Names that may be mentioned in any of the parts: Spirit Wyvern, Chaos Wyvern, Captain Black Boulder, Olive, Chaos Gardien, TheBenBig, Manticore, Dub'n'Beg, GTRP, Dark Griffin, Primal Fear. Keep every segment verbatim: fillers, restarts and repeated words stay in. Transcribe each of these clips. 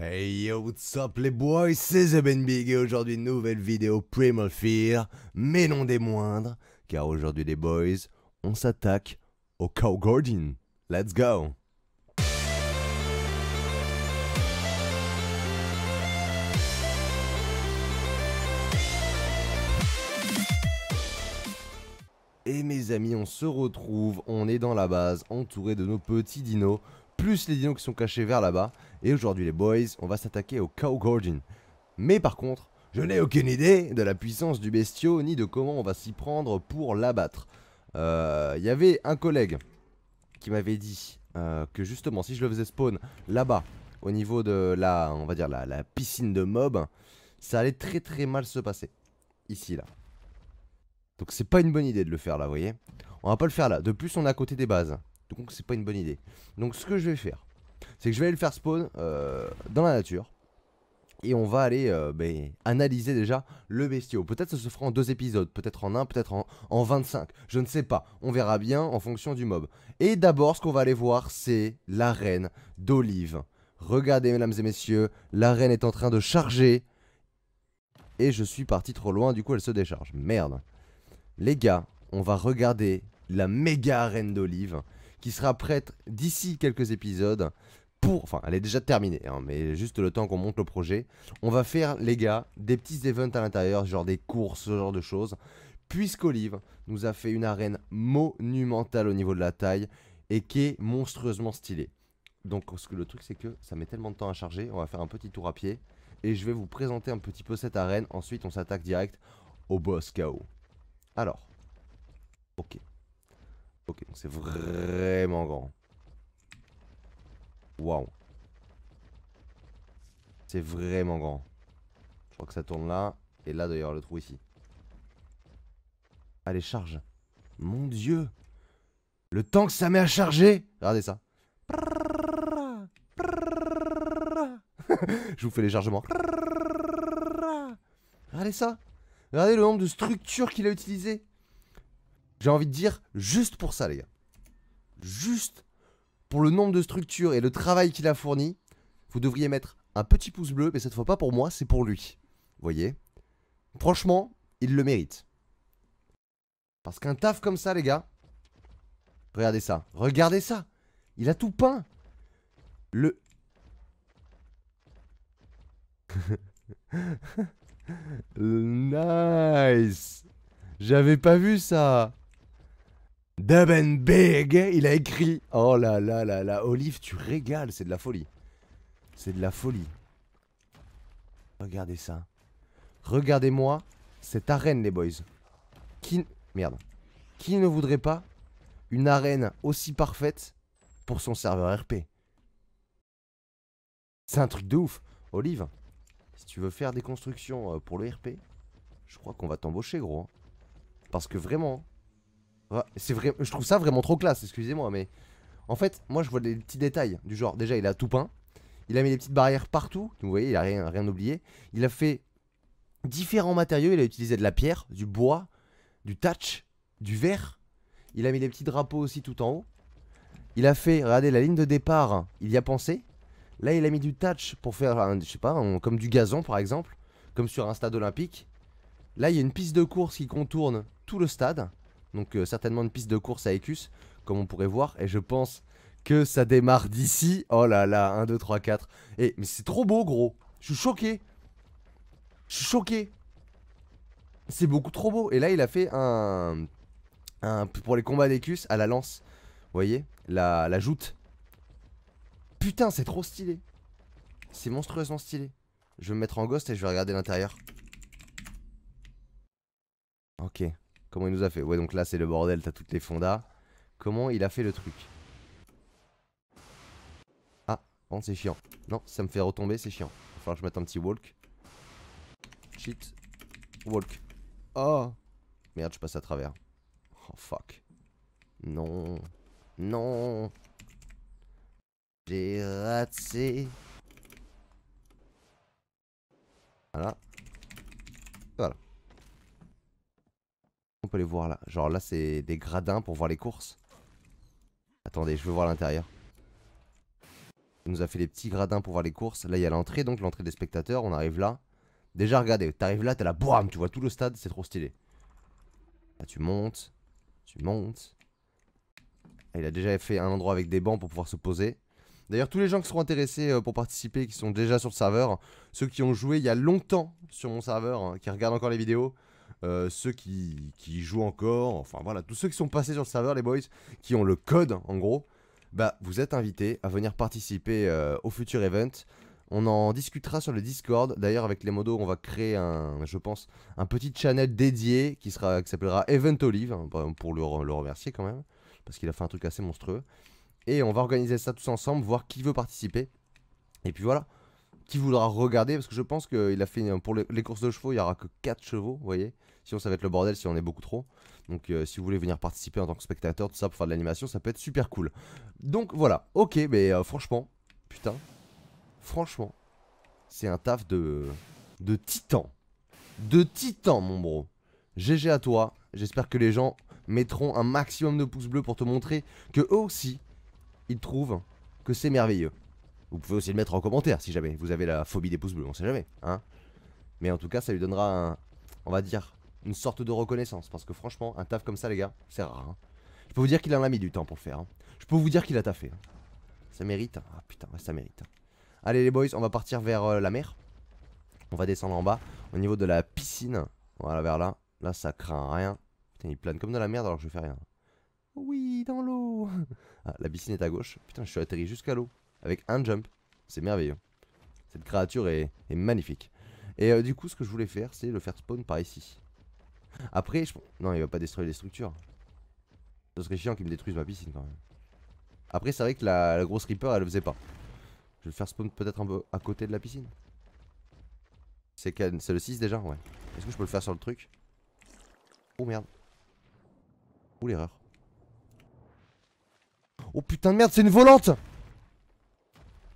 Hey yo, what's up les boys, c'est TheBenBig et aujourd'hui une nouvelle vidéo Primal Fear, mais non des moindres, car aujourd'hui les boys, on s'attaque au Chaos Gardien. Let's go! Et mes amis, on se retrouve, on est dans la base, entouré de nos petits dinos, plus les dinos qui sont cachés vers là-bas. Et aujourd'hui les boys, on va s'attaquer au Chaos Gardien. Mais par contre, je n'ai aucune idée de la puissance du bestiau, ni de comment on va s'y prendre pour l'abattre. Il euh, y avait un collègue qui m'avait dit euh, que justement, si je le faisais spawn là-bas, au niveau de la, on va dire la, la piscine de mobs, ça allait très très mal se passer. Ici, là. Donc c'est pas une bonne idée de le faire là, vous voyez. On va pas le faire là, de plus on est à côté des bases. Donc c'est pas une bonne idée. Donc ce que je vais faire, c'est que je vais aller le faire spawn euh, dans la nature. Et on va aller euh, bah, analyser déjà le bestiau. Peut-être ça se fera en deux épisodes, peut-être en un, peut-être en, en vingt-cinq. Je ne sais pas, on verra bien en fonction du mob. Et d'abord ce qu'on va aller voir, c'est l'arène d'Olive. Regardez mesdames et messieurs, l'arène est en train de charger. Et je suis parti trop loin, du coup elle se décharge, merde. Les gars, on va regarder la méga arène d'Olive qui sera prête d'ici quelques épisodes pour... Enfin, elle est déjà terminée, hein, mais juste le temps qu'on monte le projet. On va faire, les gars, des petits events à l'intérieur, genre des courses, ce genre de choses. Puisqu'Olive nous a fait une arène monumentale au niveau de la taille et qui est monstrueusement stylée. Donc le truc c'est que ça met tellement de temps à charger, on va faire un petit tour à pied. Et je vais vous présenter un petit peu cette arène, ensuite on s'attaque direct au boss K O. Alors, ok, ok, donc c'est vraiment grand. Waouh, c'est vraiment grand. Je crois que ça tourne là, et là d'ailleurs le trou ici. Allez, charge. Mon dieu, le temps que ça met à charger. Regardez ça. Je vous fais les chargements. Regardez ça. Regardez le nombre de structures qu'il a utilisé. J'ai envie de dire juste pour ça les gars. Juste pour le nombre de structures et le travail qu'il a fourni. Vous devriez mettre un petit pouce bleu. Mais cette fois pas pour moi, c'est pour lui. Vous voyez. Franchement, il le mérite. Parce qu'un taf comme ça les gars. Regardez ça. Regardez ça. Il a tout peint. Le... Nice. J'avais pas vu ça. Dub'n'Beg, il a écrit. Oh là là là là, Olive, tu régales, c'est de la folie. C'est de la folie. Regardez ça. Regardez-moi cette arène les boys. Qui... Merde. Qui ne voudrait pas une arène aussi parfaite pour son serveur R P? C'est un truc de ouf. Olive, si tu veux faire des constructions pour le R P, je crois qu'on va t'embaucher gros. Hein. Parce que vraiment, c'est vrai, je trouve ça vraiment trop classe, excusez-moi. Mais en fait, moi je vois des petits détails du genre, déjà il a tout peint. Il a mis des petites barrières partout, vous voyez, il a rien, rien oublié. Il a fait différents matériaux, il a utilisé de la pierre, du bois, du thatch, du verre. Il a mis des petits drapeaux aussi tout en haut. Il a fait, regardez la ligne de départ, il y a pensé. Là il a mis du thatch pour faire, un, je sais pas, un, comme du gazon par exemple. Comme sur un stade olympique. Là il y a une piste de course qui contourne tout le stade. Donc euh, certainement une piste de course à Écus, comme on pourrait voir. Et je pense que ça démarre d'ici. Oh là là, un, deux, trois, quatre. Et, mais c'est trop beau gros, je suis choqué. Je suis choqué. C'est beaucoup trop beau. Et là il a fait un, un pour les combats d'Écus à la lance. Vous voyez, la, la joute. Putain c'est trop stylé. C'est monstrueusement stylé. Je vais me mettre en ghost et je vais regarder l'intérieur. Ok, comment il nous a fait. Ouais donc là c'est le bordel, t'as toutes les fondas. Comment il a fait le truc. Ah, bon c'est chiant. Non, ça me fait retomber, c'est chiant. Il va falloir que je mette un petit walk. Shit. Walk. Oh. Merde, je passe à travers. Oh fuck. Non. Non. J'ai raté. Voilà. Voilà. On peut les voir là. Genre là c'est des gradins pour voir les courses. Attendez, je veux voir l'intérieur. qui nous a fait les petits gradins pour voir les courses. Là il y a l'entrée, donc l'entrée des spectateurs, on arrive là. Déjà regardez, t'arrives là, t'as la boum, tu vois tout le stade, c'est trop stylé. Là tu montes, tu montes. Et il a déjà fait un endroit avec des bancs pour pouvoir se poser. D'ailleurs tous les gens qui seront intéressés pour participer, qui sont déjà sur le serveur, ceux qui ont joué il y a longtemps sur mon serveur, hein, qui regardent encore les vidéos, euh, ceux qui, qui jouent encore, enfin voilà, tous ceux qui sont passés sur le serveur les boys, qui ont le code en gros, bah vous êtes invités à venir participer euh, au futur event. On en discutera sur le Discord, d'ailleurs avec les modos on va créer un, je pense, un petit channel dédié qui sera, qui s'appellera Event Olive, hein, pour le, le remercier quand même, parce qu'il a fait un truc assez monstrueux. Et on va organiser ça tous ensemble, voir qui veut participer. Et puis voilà, qui voudra regarder, parce que je pense qu'il a fait, pour les courses de chevaux, il n'y aura que quatre chevaux, vous voyez. Sinon ça va être le bordel si on est beaucoup trop. Donc euh, si vous voulez venir participer en tant que spectateur, tout ça, pour faire de l'animation, ça peut être super cool. Donc voilà, ok, mais euh, franchement, putain, franchement, c'est un taf de, de titan. De titan, mon bro. G G à toi, j'espère que les gens mettront un maximum de pouces bleus pour te montrer que eux aussi, ils trouvent que c'est merveilleux. Vous pouvez aussi le mettre en commentaire si jamais vous avez la phobie des pouces bleus, on sait jamais, hein. Mais en tout cas ça lui donnera un, on va dire, une sorte de reconnaissance. Parce que franchement un taf comme ça les gars, c'est rare, hein. Je peux vous dire qu'il en a mis du temps pour le faire, hein. Je peux vous dire qu'il a taffé, hein. Ça mérite, ah putain ça mérite. Allez les boys, on va partir vers euh, la mer. On va descendre en bas, au niveau de la piscine. Voilà, vers là, là ça craint rien. Putain, il plane comme de la merde alors que je fais rien. Oui, dans l'eau. Ah, la piscine est à gauche. Putain, je suis atterri jusqu'à l'eau avec un jump. C'est merveilleux. Cette créature est, est magnifique. Et euh, du coup, ce que je voulais faire, c'est le faire spawn par ici. Après, je... non, il va pas détruire les structures. Ce serait chiant qu'il me détruise ma piscine quand même. Après, c'est vrai que la, la grosse Reaper, elle le faisait pas. Je vais le faire spawn peut-être un peu à côté de la piscine. C'est le six déjà, ouais. Est-ce que je peux le faire sur le truc? Oh merde. Oh l'erreur. Oh putain de merde, c'est une volante.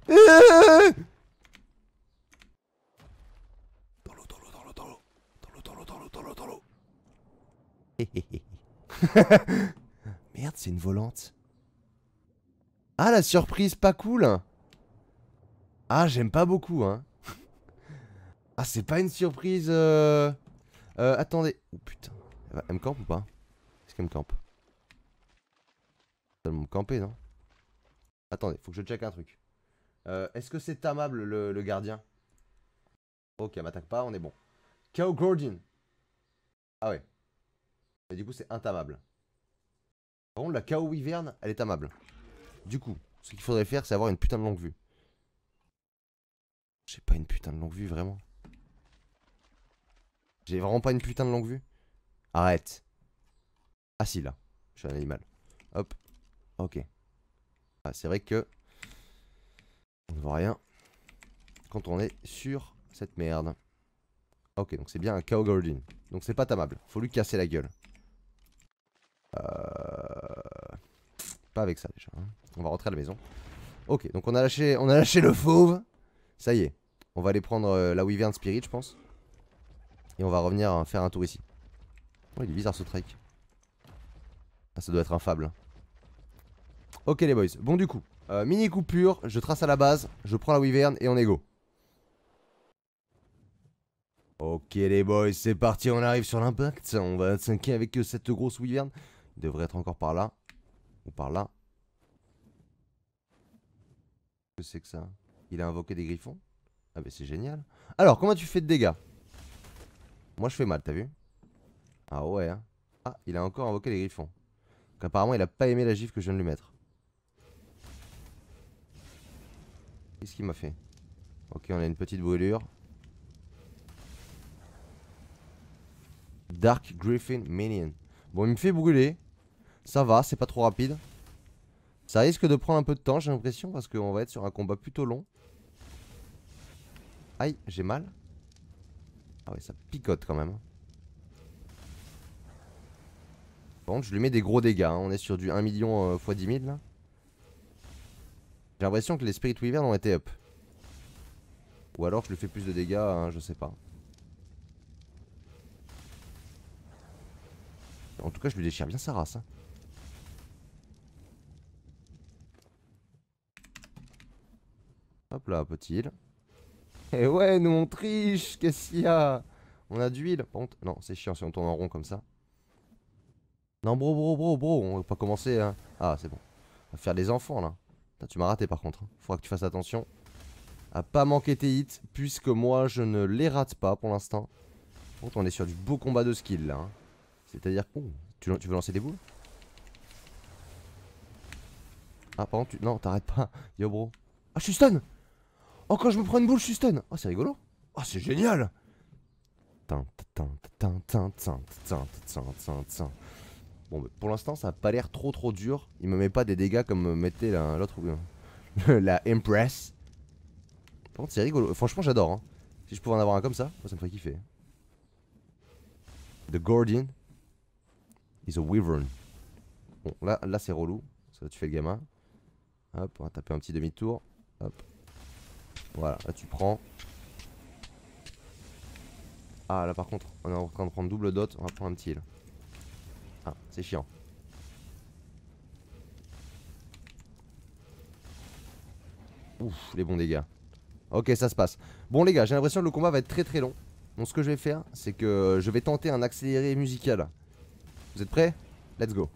Dans l'eau, dans l'eau, dans l'eau, dans l'eau. Dans l'eau, dans l'eau, dans l'eau, dans l'eau, dans l'eau. Merde, c'est une volante. Ah, la surprise, pas cool. Ah, j'aime pas beaucoup, hein. Ah, c'est pas une surprise. Euh... Euh, attendez. Oh putain. Elle me campe ou pas? Est-ce qu'elle me campe? Ils vont me camper, non? Attendez, faut que je check un truc. Euh, Est-ce que c'est tamable le, le gardien? Ok, elle m'attaque pas, on est bon. Chaos Gardien. Ah ouais. Et du coup, c'est intamable. Par contre, la Chaos Wyvern, elle est tamable. Du coup, ce qu'il faudrait faire, c'est avoir une putain de longue vue. J'ai pas une putain de longue vue, vraiment. J'ai vraiment pas une putain de longue vue. Arrête. Ah si, là. Je suis un animal. Hop. Ok. Ah, c'est vrai que on ne voit rien quand on est sur cette merde. Ok, donc c'est bien un Chaos Gardien. Donc c'est pas tamable. Faut lui casser la gueule. Euh... Pas avec ça déjà, hein. On va rentrer à la maison. Ok, donc on a lâché, on a lâché le fauve. Ça y est. On va aller prendre euh, la Wyvern Spirit, je pense. Et on va revenir hein, faire un tour ici. Oh, il est bizarre ce trek. Ah, ça doit être un fable. Ok les boys, bon du coup, euh, mini coupure, je trace à la base, je prends la Wyvern et on est go. Ok les boys, c'est parti, on arrive sur l'impact, on va tanker avec cette grosse Wyvern. Il devrait être encore par là, ou par là. Qu'est-ce que c'est que ça? Il a invoqué des griffons? Ah bah c'est génial. Alors, comment tu fais de dégâts? Moi je fais mal, t'as vu? Ah ouais, hein. Ah, il a encore invoqué les griffons. Donc apparemment il a pas aimé la gifle que je viens de lui mettre. Qu'est-ce qu'il m'a fait? Ok, on a une petite brûlure. Dark Griffin Minion. Bon, il me fait brûler. Ça va, c'est pas trop rapide. Ça risque de prendre un peu de temps, j'ai l'impression, parce qu'on va être sur un combat plutôt long. Aïe, j'ai mal. Ah ouais, ça picote quand même. Par contre, je lui mets des gros dégâts, hein. On est sur du un million x euh, dix mille là. J'ai l'impression que les Spirit Wyvern ont été up. Ou alors je lui fais plus de dégâts, hein, je sais pas. En tout cas je lui déchire bien sa race, hein. Hop là, petit heal. Et ouais, nous on triche. Qu'est-ce qu'il y a? On a du heal. Par contre, non, c'est chiant si on tourne en rond comme ça. Non, bro, bro, bro, bro. On va pas commencer. Hein. Ah, c'est bon. On va faire des enfants là. Putain, tu m'as raté par contre. Faudra que tu fasses attention à pas manquer tes hits, puisque moi je ne les rate pas pour l'instant. Par contre, on est sur du beau combat de skill là. Hein. C'est-à-dire, oh, tu, tu veux lancer des boules? Ah, par contre, tu... non, t'arrêtes pas. Yo, bro. Ah, je suis stun. Oh, quand je me prends une boule, je suis stun. Oh, c'est rigolo. Oh, c'est génial. Bon, bah, pour l'instant, ça a pas l'air trop trop dur. Il me met pas des dégâts comme me mettait l'autre la, la Empress. Par contre, c'est rigolo. Franchement, j'adore. Hein. Si je pouvais en avoir un comme ça, ça me ferait kiffer. The Guardian is a Wyvern. Bon, là, là c'est relou. Ça, tu fais le gamin. Hop, on va taper un petit demi-tour. Hop. Voilà, là tu prends. Ah là par contre, on est en train de prendre double dot, on va prendre un petit heal. Ah, c'est chiant. Ouf, les bons dégâts. Ok, ça se passe. Bon les gars, j'ai l'impression que le combat va être très très long. Donc ce que je vais faire, c'est que je vais tenter un accéléré musical. Vous êtes prêts? Let's go.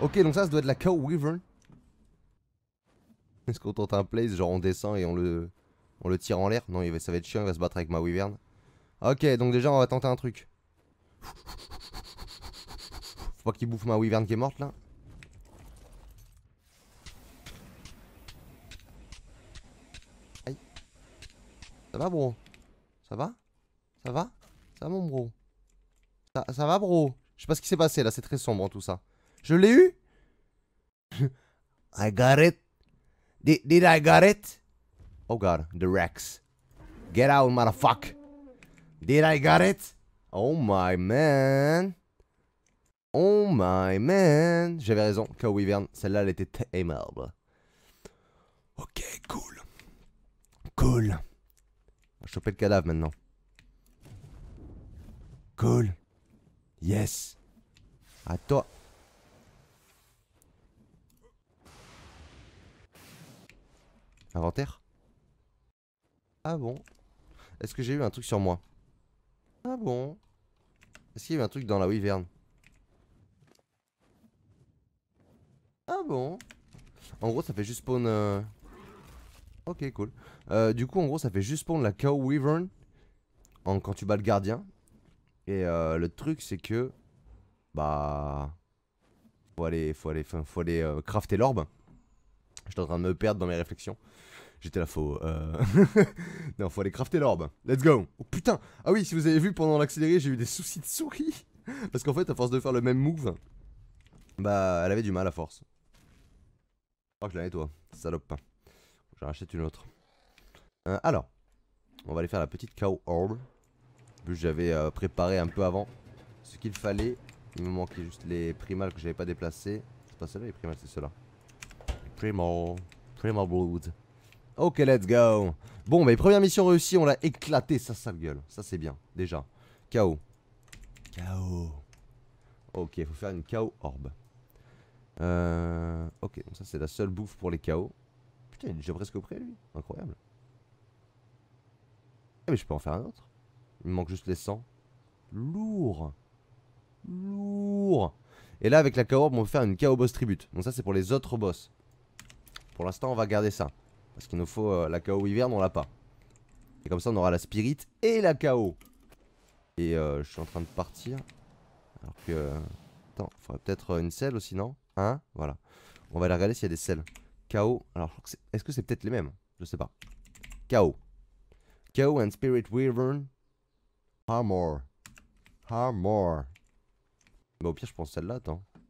Ok, donc ça, ça doit être la Chaos Wyvern. Est-ce qu'on tente un place, genre on descend et on le, on le tire en l'air? Non, il va, ça va être chiant, il va se battre avec ma Wyvern. Ok, donc déjà on va tenter un truc. Faut pas qu'il bouffe ma Wyvern qui est morte là. Aïe. Ça va bro? Ça va? Ça va? Ça va mon bro? Ça, ça va bro? Je sais pas ce qui s'est passé là, c'est très sombre hein, tout ça. Je l'ai eu. I got it. Did, did I got it? Oh god, the Rex. Get out, motherfucker. Did I got it? Oh my man. Oh my man. J'avais raison, Chaos Wyvern, celle-là, elle était aimable. Ok, cool. Cool. On va choper le cadavre maintenant. Cool. Yes. À toi. Inventaire. Ah bon? Est-ce que j'ai eu un truc sur moi? Ah bon? Est-ce qu'il y a eu un truc dans la Wyvern? Ah bon? En gros ça fait juste spawn euh... Ok cool euh, du coup en gros ça fait juste spawn la Chaos Wyvern en... quand tu bats le gardien. Et euh, le truc c'est que bah Faut aller, faut aller, faut aller euh, crafter l'orbe. J'étais en train de me perdre dans mes réflexions. J'étais là faux. Euh... non, faut aller crafter l'orbe. Let's go. Oh putain. Ah oui, si vous avez vu pendant l'accéléré, j'ai eu des soucis de souris. Parce qu'en fait, à force de faire le même move, bah, elle avait du mal à force. Je crois que je la nettoie, salope. J'en rachète une autre. Euh, alors, on va aller faire la petite K O Orb. J'avais euh, préparé un peu avant ce qu'il fallait. Il me manquait juste les primals que j'avais pas déplacés. C'est pas ceux-là, les primals, c'est ceux-là. Primal. Primal Blood. Ok, let's go. Bon, mais première mission réussie, on l'a éclaté, sa sale gueule. Ça, c'est bien, déjà. K O. K O. Ok, il faut faire une K O Orb. Euh, ok, donc ça, c'est la seule bouffe pour les K O. Putain, il est déjà presque au près, lui. Incroyable. Ah, mais je peux en faire un autre. Il me manque juste les cent. Lourd. Lourd. Et là, avec la K O Orb, on peut faire une K O Boss Tribute. Donc ça, c'est pour les autres boss. Pour l'instant, on va garder ça. Parce qu'il nous faut euh, la K O Wyvern, on l'a pas. Et comme ça, on aura la Spirit et la K O. Et euh, je suis en train de partir. Alors que... Attends, il faudrait peut-être une selle aussi, non? Hein? Voilà. On va aller regarder s'il y a des selles. K O. Alors, est-ce que c'est peut-être les mêmes? Je sais pas. K O. K O and Spirit Wyvern. Armor. Armor. Bah au pire je prends celle-là, attends. Je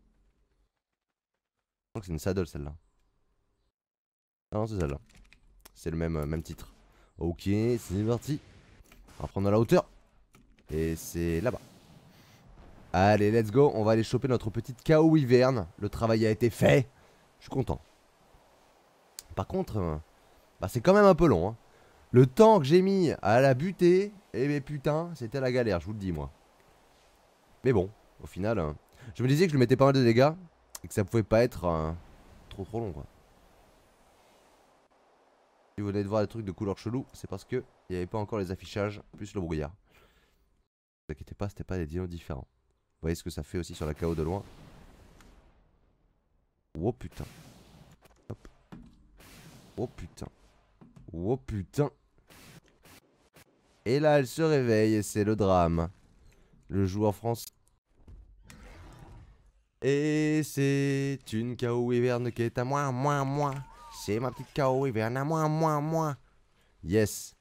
crois que c'est une saddle celle-là. Ah non, c'est celle-là. C'est le même, euh, même titre. Ok, c'est parti. On va prendre à la hauteur. Et c'est là-bas. Allez, let's go. On va aller choper notre petite K O Wyvern. Le travail a été fait. Je suis content. Par contre, euh, bah, c'est quand même un peu long, hein. Le temps que j'ai mis à la buter, eh mais putain, c'était la galère, je vous le dis moi. Mais bon, au final, euh, je me disais que je lui mettais pas mal de dégâts et que ça pouvait pas être euh, trop trop long quoi. Si vous venez de voir des trucs de couleur chelou, c'est parce que il n'y avait pas encore les affichages, plus le brouillard. Ne vous inquiétez pas, c'était pas des dinos différents. Vous voyez ce que ça fait aussi sur la K O de loin. Oh putain. Hop. Oh putain. Oh putain. Et là elle se réveille et c'est le drame. Le joueur français. Et c'est une K O Wyvern qui est à moi, moi, moi. C'est ma petite K O Wyvern à moi, moi, moi. Yes.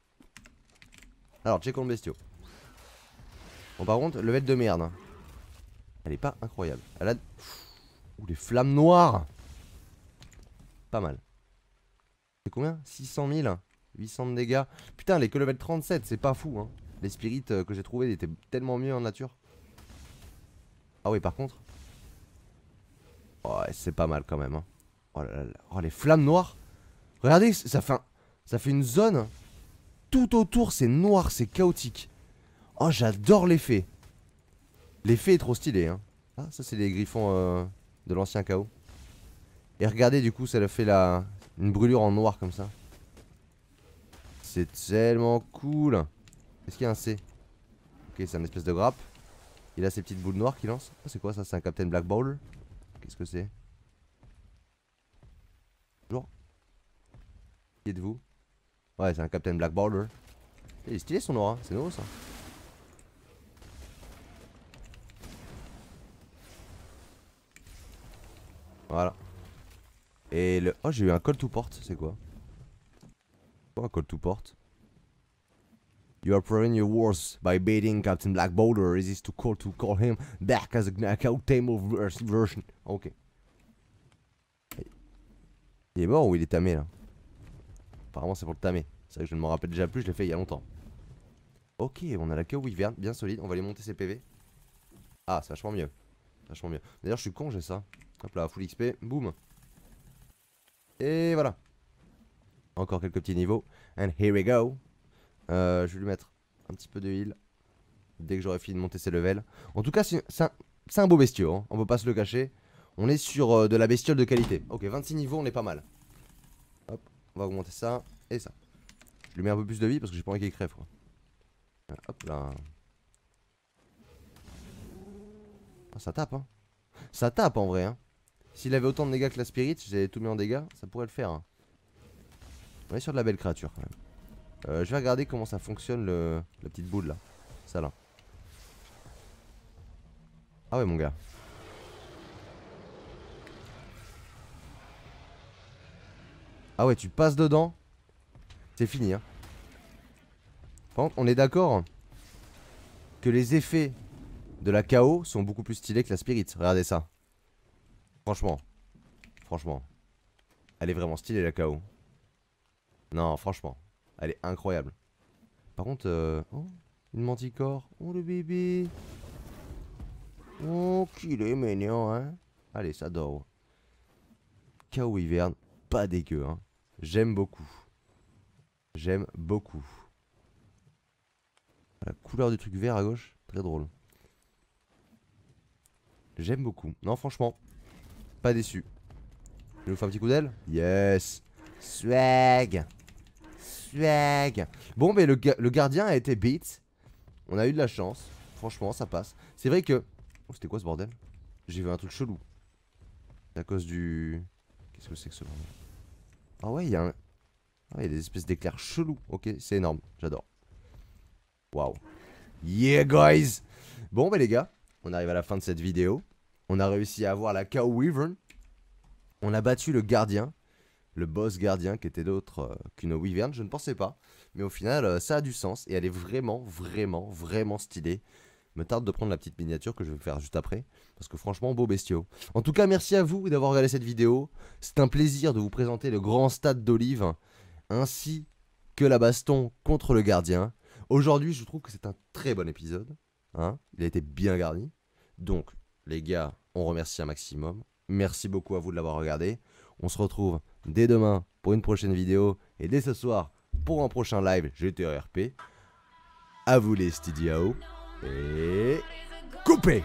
Alors check on le bestiaux. Bon par contre level de merde. Elle est pas incroyable. Elle a... Ouh les flammes noires. Pas mal. C'est combien? six cent mille, huit cents de dégâts. Putain, elle est que level trente-sept, c'est pas fou hein. Les spirites euh, que j'ai trouvés étaient tellement mieux en nature. Ah oui, par contre. Oh, c'est pas mal quand même. Hein. Oh, là, là, là. Oh, les flammes noires. Regardez, ça fait, un... ça fait une zone. Tout autour, c'est noir, c'est chaotique. Oh, j'adore l'effet. L'effet est trop stylé. Hein. Ah, ça, c'est les griffons euh, de l'ancien K O. Et regardez, du coup, ça le fait la... Une brûlure en noir comme ça. C'est tellement cool. Est-ce qu'il y a un C? Ok, c'est un espèce de grappe. Il a ces petites boules noires qu'il lance. Oh, c'est quoi ça? C'est un Captain Black Boulder? Qu'est-ce que c'est? Bonjour. Qui êtes-vous? Ouais, c'est un Captain Black Boulder. Il est stylé son aura, c'est nouveau ça. Voilà. Et le... Oh j'ai eu un call to port, c'est quoi? Quoi un call to port? You are proving your worth by baiting Captain Black Boulder. Is this to call to call him back as a knockout table version? Ok. Il est mort ou il est tamé là? Apparemment c'est pour le tamer. C'est vrai que je ne m'en rappelle déjà plus, je l'ai fait il y a longtemps. Ok, on a la K O Wyvern, bien solide, on va aller monter ses P V. Ah c'est vachement mieux. Vachement mieux. D'ailleurs je suis con j'ai ça. Hop là, full X P, boum. Et voilà. Encore quelques petits niveaux. And here we go. Euh, je vais lui mettre un petit peu de heal. Dès que j'aurai fini de monter ses levels. En tout cas, c'est un, un beau bestiau. Hein. On peut pas se le cacher. On est sur euh, de la bestiole de qualité. Ok, vingt-six niveaux, on est pas mal. Hop, on va augmenter ça et ça. Je lui mets un peu plus de vie parce que j'ai pas envie qu'il crève. Quoi. Euh, hop là. Oh, ça tape, hein. Ça tape en vrai, hein. S'il avait autant de dégâts que la spirit, si j'avais tout mis en dégâts, ça pourrait le faire. Hein. On est sur de la belle créature quand même. Euh, je vais regarder comment ça fonctionne le... la petite boule là. Ça là. Ah ouais mon gars. Ah ouais tu passes dedans. C'est fini hein. Par contre on est d'accord que les effets de la K O sont beaucoup plus stylés que la Spirit. Regardez ça. Franchement. Franchement. Elle est vraiment stylée la K O. Non, franchement. Elle est incroyable. Par contre, euh... oh, une manticore. Oh le bébé. Oh qu'il est mignon hein. Allez, ça dort. Chaos Wyvern, pas dégueu hein. J'aime beaucoup. J'aime beaucoup. La couleur du truc vert à gauche, très drôle. J'aime beaucoup. Non franchement, pas déçu. Je vous fais un petit coup d'aile. Yes. Swag. Swag. Bon mais le, ga le gardien a été beat. On a eu de la chance. Franchement ça passe. C'est vrai que... Oh c'était quoi ce bordel? J'ai vu un truc chelou. C'est à cause du... Qu'est-ce que c'est que ce bordel? Ah ouais il y a un... Ah il y a des espèces d'éclairs chelous. Ok c'est énorme, j'adore. Waouh. Yeah guys. Bon bah les gars, on arrive à la fin de cette vidéo. On a réussi à avoir la Chaos Wyvern. On a battu le gardien, le boss gardien qui était d'autre euh, qu'une Wyvern, je ne pensais pas. Mais au final euh, ça a du sens et elle est vraiment vraiment vraiment stylée. Me tarde de prendre la petite miniature que je vais faire juste après. Parce que franchement beau bestiaux. En tout cas merci à vous d'avoir regardé cette vidéo. C'est un plaisir de vous présenter le grand stade d'Olive, ainsi que la baston contre le gardien. Aujourd'hui je trouve que c'est un très bon épisode hein. Il a été bien garni. Donc les gars on remercie un maximum. Merci beaucoup à vous de l'avoir regardé. On se retrouve dès demain pour une prochaine vidéo. Et dès ce soir pour un prochain live G T R P. A vous les studios. Et... coupez.